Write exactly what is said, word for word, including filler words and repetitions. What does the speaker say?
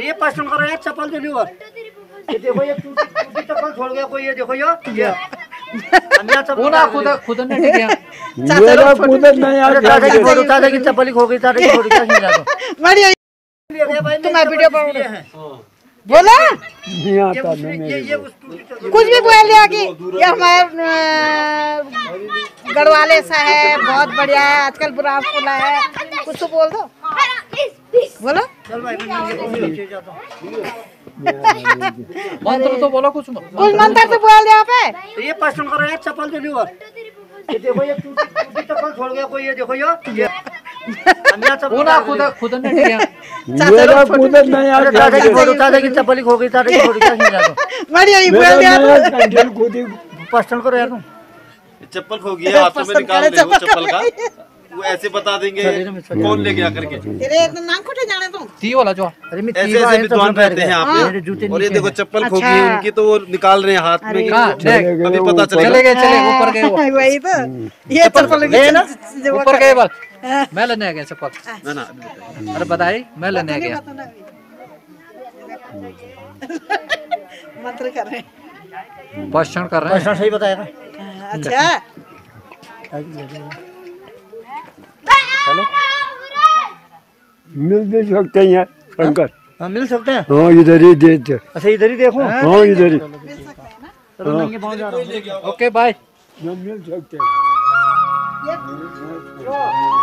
ये पास करो यार चप्पल तो नहीं ये देखो ये टूटी चप्पल छोड़ गया कोई ये देखो ये खुदा खुदा खुदा नहीं गया मेरा खुदा नहीं यार दादा की बोलो दादा की चप्पल ही खो गई दादा की थोड़ी सा नहीं जाओ मारिया तुम्हारा वीडियो बनाओ हां बोला नहीं आता नहीं कुछ भी बोल लिया कि ये हमारे गढ़वाले सा है बहुत बढ़िया है आजकल बुरा खुला है कुछ तो बोल दो बोलो चल भाई मैं जाता हूं मंत्र तो बोलो कुछ कुछ मंत्र तो बोल दे आप ये प्रश्न करो यार चप्पल तो नहीं और ये देखो ये टूटी चप्पल छोड़ गया कोई ये देखो ये खुदा खुदा खुदा नहीं गया मेरा खुदा नहीं यार दादा की बोलो दादा की चप्पल ही खो गई दादा की थोड़ी सा नहीं जाओ मारिया ये बोल दिया कंडल खुद ही प्रश्न करो यार तुम चप्पल खो गया हाथ में निकाल दे वो चप्पल का वो ऐसे बता देंगे कौन ले गया करके तेरे इतना नाक खोटे जाने तुम ती वाला जो अरे मैं ती वाला विद्वान कहते हैं आप और ये देखो चप्पल खो गई उनकी तो वो निकाल रहे हैं हाथ में अभी पता चलेगा चले गए चले ऊपर गए वो वही तो ये चप्पल ले ना ऊपर गए बस मैं लेने आ गया चप्पल ना ना अरे बताइए मैं लेने आ गया मंत्र कर रहे हैं प्रश्न कर रहे हैं प्रश्न सही बताएगा अच्छा हेलो मिल भी सकते हैं शंकर हाँ मिल सकते हैं हाँ इधर ही देखो अच्छा इधर ही देखो हाँ इधर ही ओके बाय मिल सकते हैं